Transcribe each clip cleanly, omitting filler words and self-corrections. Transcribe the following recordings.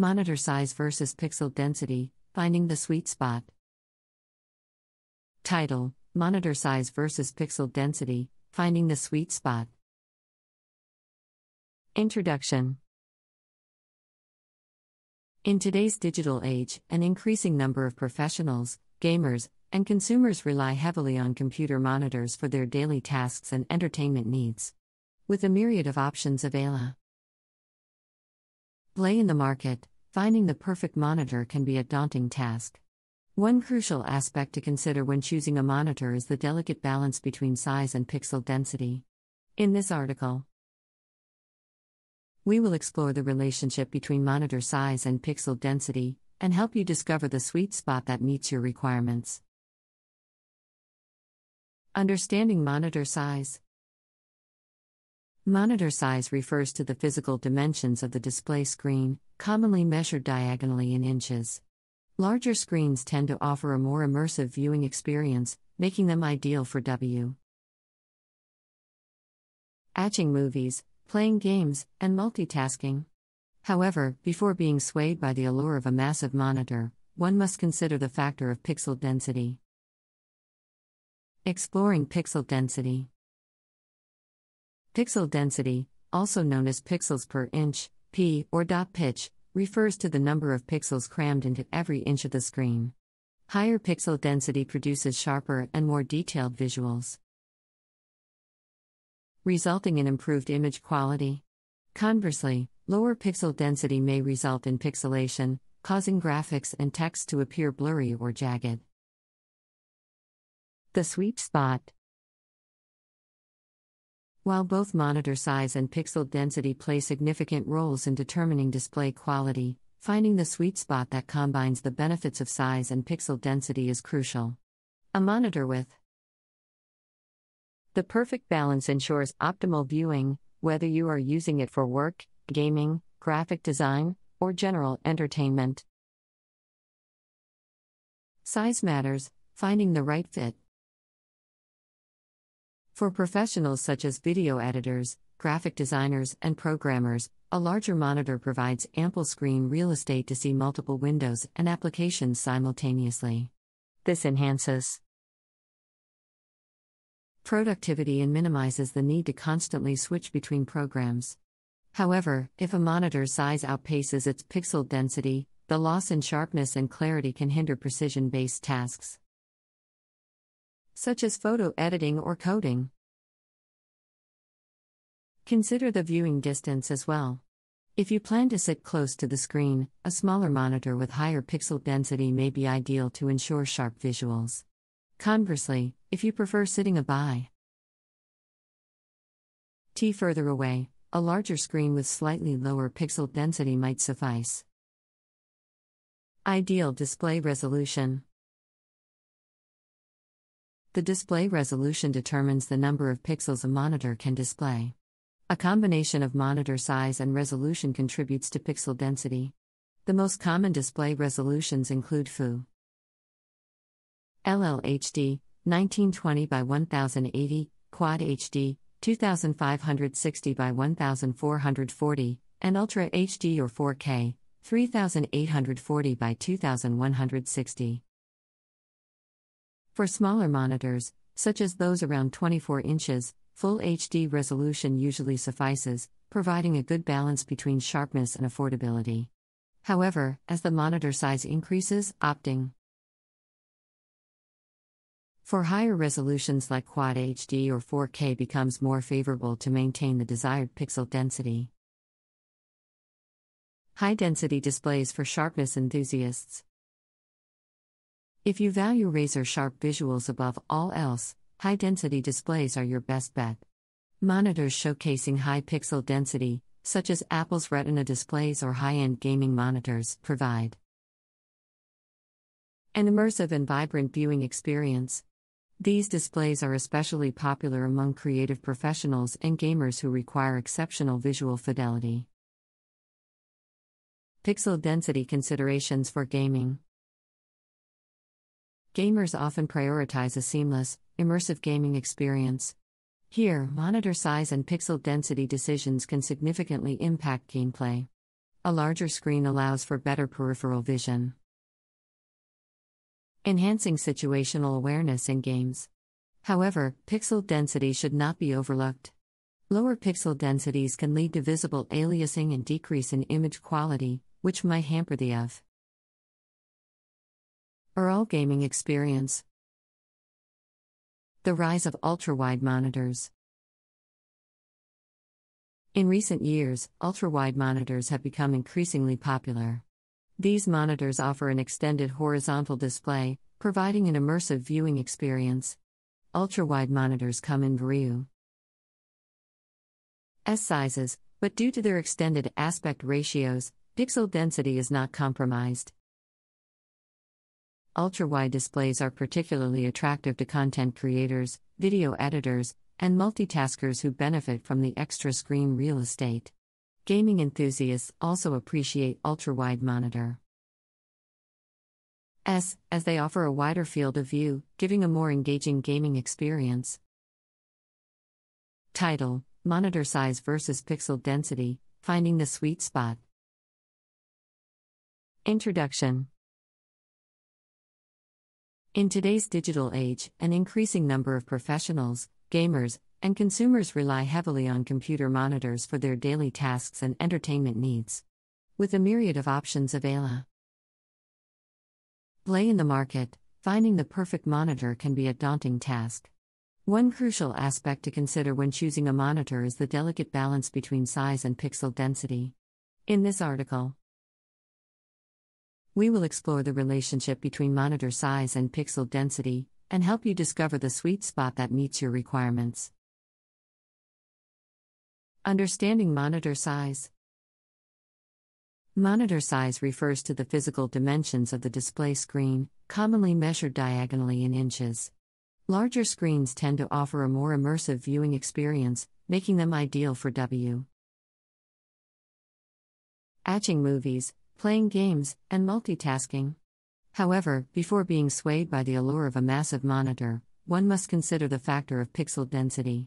Monitor size versus pixel density, finding the sweet spot. Title: Monitor size versus pixel density, finding the sweet spot. Introduction. In today's digital age, an increasing number of professionals, gamers, and consumers rely heavily on computer monitors for their daily tasks and entertainment needs. With a myriad of options available, in the market, finding the perfect monitor can be a daunting task. One crucial aspect to consider when choosing a monitor is the delicate balance between size and pixel density. In this article, we will explore the relationship between monitor size and pixel density, and help you discover the sweet spot that meets your requirements. Understanding monitor size. Monitor size refers to the physical dimensions of the display screen, commonly measured diagonally in inches. Larger screens tend to offer a more immersive viewing experience, making them ideal for watching movies, playing games, and multitasking. However, before being swayed by the allure of a massive monitor, one must consider the factor of pixel density. Exploring pixel density. Pixel density, also known as pixels per inch, p, or dot pitch, refers to the number of pixels crammed into every inch of the screen. Higher pixel density produces sharper and more detailed visuals, resulting in improved image quality. Conversely, lower pixel density may result in pixelation, causing graphics and text to appear blurry or jagged. The sweet spot. While both monitor size and pixel density play significant roles in determining display quality, finding the sweet spot that combines the benefits of size and pixel density is crucial. A monitor with the perfect balance ensures optimal viewing, whether you are using it for work, gaming, graphic design, or general entertainment. Size matters, finding the right fit. For professionals such as video editors, graphic designers, and programmers, a larger monitor provides ample screen real estate to see multiple windows and applications simultaneously. This enhances productivity and minimizes the need to constantly switch between programs. However, if a monitor's size outpaces its pixel density, the loss in sharpness and clarity can hinder precision-based tasks, such as photo editing or coding. Consider the viewing distance as well. If you plan to sit close to the screen, a smaller monitor with higher pixel density may be ideal to ensure sharp visuals. Conversely, if you prefer sitting a bit further away, a larger screen with slightly lower pixel density might suffice. Ideal display resolution. The display resolution determines the number of pixels a monitor can display. A combination of monitor size and resolution contributes to pixel density. The most common display resolutions include Full HD, 1920 by 1080, Quad HD, 2560 by 1440, and Ultra HD or 4K, 3840 by 2160. For smaller monitors, such as those around 24 inches, full HD resolution usually suffices, providing a good balance between sharpness and affordability. However, as the monitor size increases, opting for higher resolutions like Quad HD or 4K becomes more favorable to maintain the desired pixel density. High-density displays for sharpness enthusiasts. If you value razor-sharp visuals above all else, high-density displays are your best bet. Monitors showcasing high pixel density, such as Apple's Retina displays or high-end gaming monitors, provide an immersive and vibrant viewing experience. These displays are especially popular among creative professionals and gamers who require exceptional visual fidelity. Pixel density considerations for gaming. Gamers often prioritize a seamless, immersive gaming experience. Here, monitor size and pixel density decisions can significantly impact gameplay. A larger screen allows for better peripheral vision. Enhancing situational awareness in games. However, pixel density should not be overlooked. Lower pixel densities can lead to visible aliasing and decrease in image quality, which might hamper the overall gaming experience. The rise of ultra-wide monitors. In recent years, ultra-wide monitors have become increasingly popular. These monitors offer an extended horizontal display, providing an immersive viewing experience. Ultra-wide monitors come in various sizes, but due to their extended aspect ratios, pixel density is not compromised. Ultra-wide displays are particularly attractive to content creators, video editors, and multitaskers who benefit from the extra screen real estate. Gaming enthusiasts also appreciate ultra-wide monitor as they offer a wider field of view, giving a more engaging gaming experience. Title: Monitor size versus pixel density, finding the sweet spot. Introduction. In today's digital age, an increasing number of professionals, gamers, and consumers rely heavily on computer monitors for their daily tasks and entertainment needs. With a myriad of options available in the market, finding the perfect monitor can be a daunting task. One crucial aspect to consider when choosing a monitor is the delicate balance between size and pixel density. In this article, we will explore the relationship between monitor size and pixel density and help you discover the sweet spot that meets your requirements. Understanding monitor size. Monitor size refers to the physical dimensions of the display screen, commonly measured diagonally in inches. Larger screens tend to offer a more immersive viewing experience, making them ideal for watching movies, playing games, and multitasking. However, before being swayed by the allure of a massive monitor, one must consider the factor of pixel density.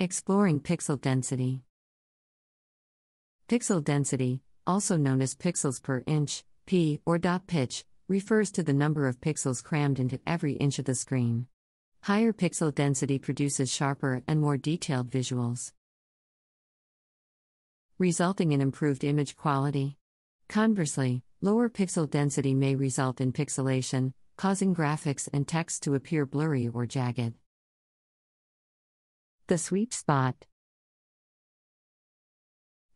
Exploring pixel density. Pixel density, also known as pixels per inch, p or dot pitch, refers to the number of pixels crammed into every inch of the screen. Higher pixel density produces sharper and more detailed visuals, resulting in improved image quality. Conversely, lower pixel density may result in pixelation, causing graphics and text to appear blurry or jagged. The sweet spot.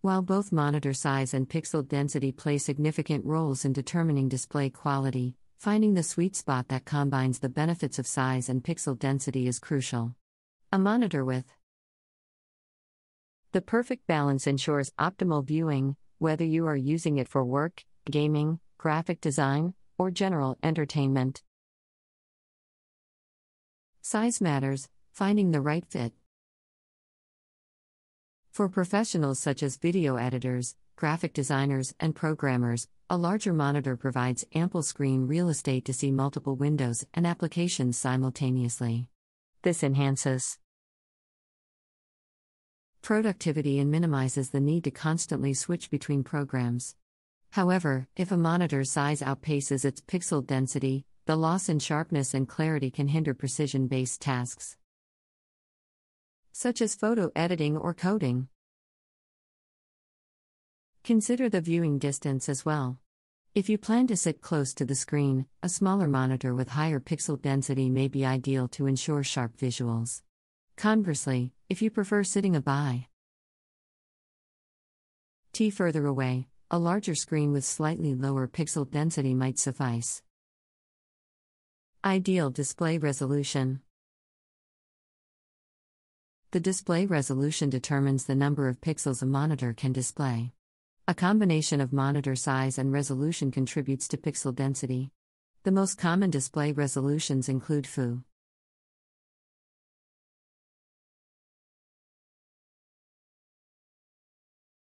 While both monitor size and pixel density play significant roles in determining display quality, finding the sweet spot that combines the benefits of size and pixel density is crucial. A monitor with the perfect balance ensures optimal viewing, whether you are using it for work, gaming, graphic design, or general entertainment. Size matters, finding the right fit. For professionals such as video editors, graphic designers, and programmers, a larger monitor provides ample screen real estate to see multiple windows and applications simultaneously. This enhances productivity and minimizes the need to constantly switch between programs. However, if a monitor's size outpaces its pixel density, the loss in sharpness and clarity can hinder precision-based tasks, such as photo editing or coding. Consider the viewing distance as well. If you plan to sit close to the screen, a smaller monitor with higher pixel density may be ideal to ensure sharp visuals. Conversely, if you prefer sitting a bit further away, a larger screen with slightly lower pixel density might suffice. Ideal display resolution. The display resolution determines the number of pixels a monitor can display. A combination of monitor size and resolution contributes to pixel density. The most common display resolutions include Full